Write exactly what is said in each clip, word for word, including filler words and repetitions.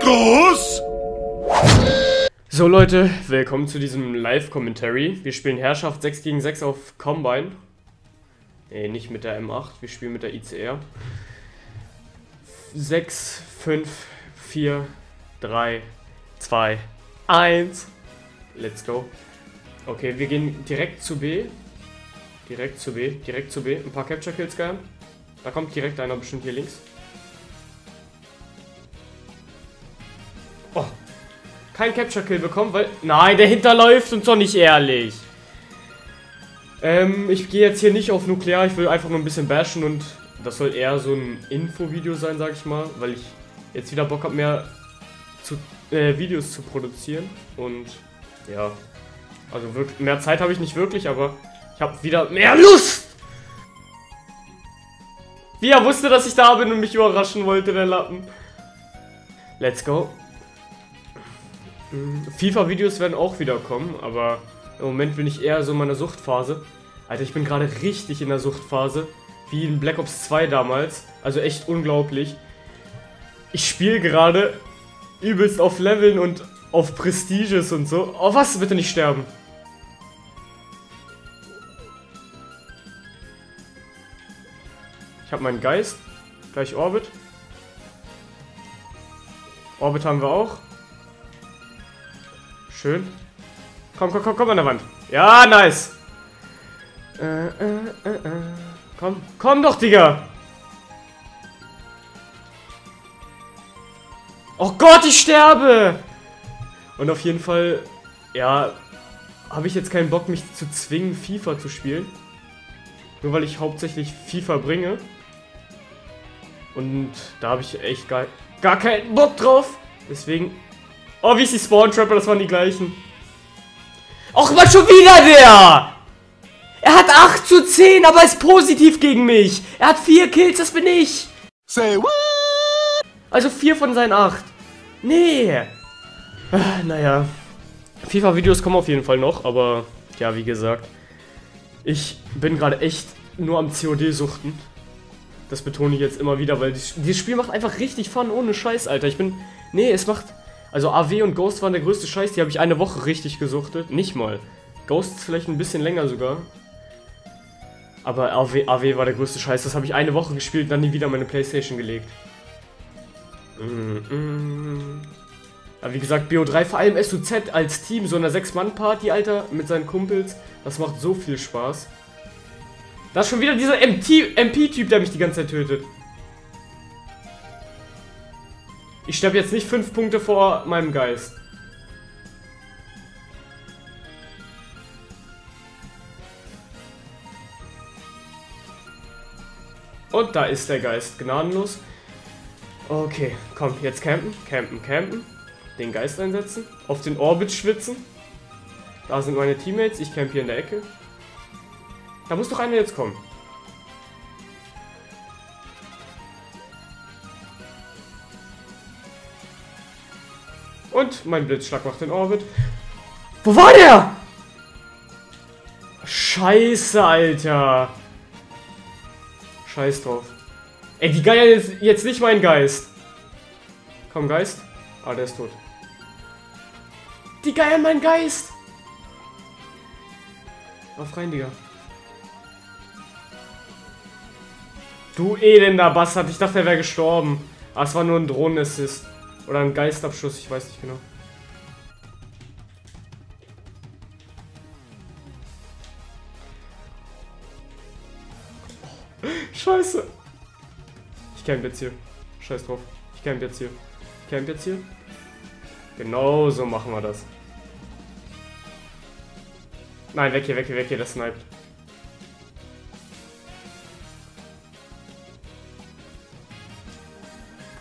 Groß! So Leute, willkommen zu diesem Live-Commentary. Wir spielen Herrschaft sechs gegen sechs auf Combine. Ne, nicht mit der M acht, wir spielen mit der I C R. sechs, fünf, vier, drei, zwei, eins. Let's go. Okay, wir gehen direkt zu B. Direkt zu B, direkt zu B. Ein paar Capture-Kills, geil. Da kommt direkt einer bestimmt hier links. Oh, kein Capture-Kill bekommen, weil... Nein, der hinterläuft und doch nicht ehrlich. Ähm, ich gehe jetzt hier nicht auf Nuklear. Ich will einfach mal ein bisschen bashen und... Das soll eher so ein Infovideo sein, sag ich mal. Weil ich jetzt wieder Bock habe, mehr zu, äh, Videos zu produzieren. Und ja... Also wirklich, mehr Zeit habe ich nicht wirklich, aber... Ich habe wieder mehr Lust! Wie er wusste, dass ich da bin und mich überraschen wollte, der Lappen. Let's go. FIFA-Videos werden auch wieder kommen, aber im Moment bin ich eher so in meiner Suchtphase. Alter, ich bin gerade richtig in der Suchtphase. Wie in Black Ops zwei damals. Also echt unglaublich. Ich spiele gerade übelst auf Leveln und auf Prestiges und so. Oh, was? Bitte nicht sterben. Ich habe meinen Geist. Gleich Orbit. Orbit haben wir auch. Schön. Komm, komm, komm, komm an der Wand. Ja, nice. Äh, äh, äh, äh. Komm, komm doch, Digga. Oh Gott, ich sterbe. Und auf jeden Fall, ja, habe ich jetzt keinen Bock, mich zu zwingen, FIFA zu spielen. Nur weil ich hauptsächlich FIFA bringe. Und da habe ich echt gar, gar keinen Bock drauf. Deswegen... Oh, wie ist die Spawn-Trapper? Das waren die gleichen. Och, mal schon wieder der! Er hat acht zu zehn, aber ist positiv gegen mich. Er hat vier Kills, das bin ich. Say what? Also vier von seinen acht. Nee. Ah, naja. FIFA-Videos kommen auf jeden Fall noch, aber... Ja, wie gesagt... Ich bin gerade echt nur am C O D-Suchten. Das betone ich jetzt immer wieder, weil dieses Spiel macht einfach richtig Fun ohne Scheiß, Alter. Ich bin... Nee, es macht... Also A W und Ghosts waren der größte Scheiß, die habe ich eine Woche richtig gesuchtet. Nicht mal. Ghosts vielleicht ein bisschen länger sogar. Aber A W, A W war der größte Scheiß. Das habe ich eine Woche gespielt und dann nie wieder meine Playstation gelegt. Mm -mm. Aber wie gesagt, B O drei, vor allem S U Z als Team, so einer sechs Mann Party, Alter, mit seinen Kumpels. Das macht so viel Spaß. Da ist schon wieder dieser M P-Typ, der mich die ganze Zeit tötet. Ich sterbe jetzt nicht fünf Punkte vor meinem Geist. Und da ist der Geist, gnadenlos. Okay, komm, jetzt campen, campen, campen. Den Geist einsetzen, auf den Orbit schwitzen. Da sind meine Teammates, ich camp hier in der Ecke. Da muss doch einer jetzt kommen. Und mein Blitzschlag macht den Orbit. Wo war der? Scheiße, Alter. Scheiß drauf. Ey, die geiern jetzt, jetzt nicht meinen Geist. Komm, Geist. Ah, der ist tot. Die geiern meinen Geist. Auf rein, Digga. Du elender Bastard, ich dachte, er wäre gestorben. Ah, es war nur ein Drohnenassist. Oder ein Geistabschuss, ich weiß nicht genau. Scheiße. Ich camp jetzt hier. Scheiß drauf. Ich camp jetzt hier. Ich camp jetzt hier. Genau so machen wir das. Nein, weg hier, weg hier, weg hier, das sniped.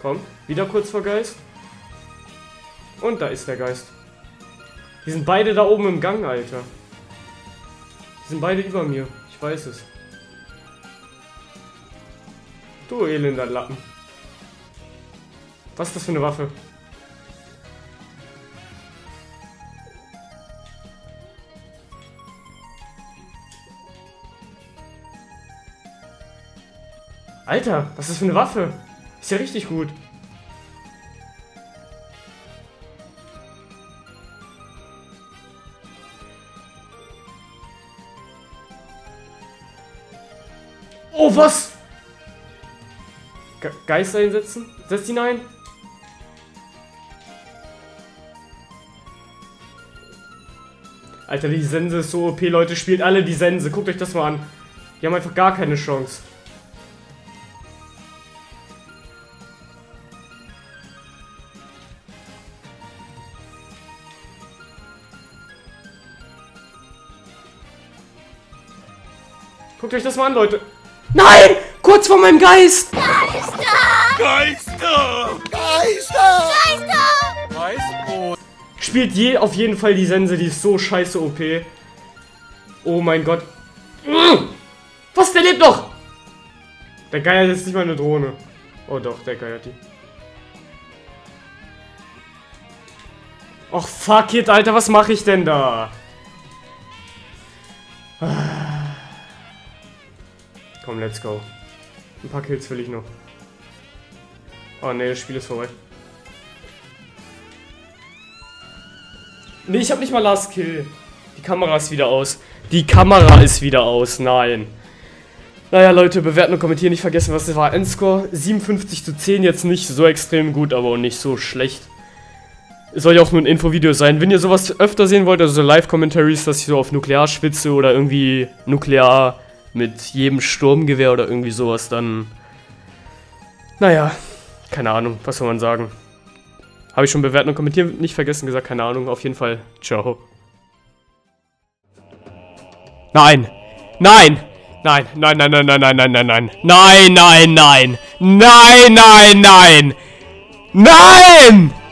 Komm, wieder kurz vor Geist. Und da ist der Geist. Die sind beide da oben im Gang, Alter. Die sind beide über mir, ich weiß es. Du elender Lappen. Was ist das für eine Waffe? Alter, was ist das für eine Waffe? Ist ja richtig gut. Oh, was? Ge Geister hinsetzen? Setzt ihn ein? Alter, die Sense ist so O P, Leute. Spielt alle die Sense. Guckt euch das mal an. Die haben einfach gar keine Chance. Guckt euch das mal an, Leute. Nein! Kurz vor meinem Geist! Geister! Geister! Geister! Geister! WEISSBROT. Spielt je, auf jeden Fall die Sense, die ist so scheiße O P. Oh mein Gott. Was? Der lebt doch! Der Geier ist nicht mal eine Drohne. Oh doch, der Geier hat die. Och fuck it, Alter, was mache ich denn da? Komm, let's go. Ein paar Kills will ich noch. Oh ne, das Spiel ist vorbei. Ne, ich hab nicht mal Last Kill. Die Kamera ist wieder aus. Die Kamera ist wieder aus, nein. Naja, Leute, bewerten und kommentieren. Nicht vergessen, was das war. Endscore siebenundfünfzig zu zehn. Jetzt nicht so extrem gut, aber auch nicht so schlecht. Es soll ja auch nur ein Infovideo sein. Wenn ihr sowas öfter sehen wollt, also so Live-Commentaries, dass ich so auf Nuklear schwitze oder irgendwie Nuklear mit jedem Sturmgewehr oder irgendwie sowas, dann... Naja, keine Ahnung, was soll man sagen. Habe ich schon bewerten und kommentieren nicht vergessen gesagt, keine Ahnung, auf jeden Fall, ciao. Nein! Nein! Nein, nein, nein, nein, nein, nein, nein, nein, nein, nein, nein, nein, nein, nein, nein, nein!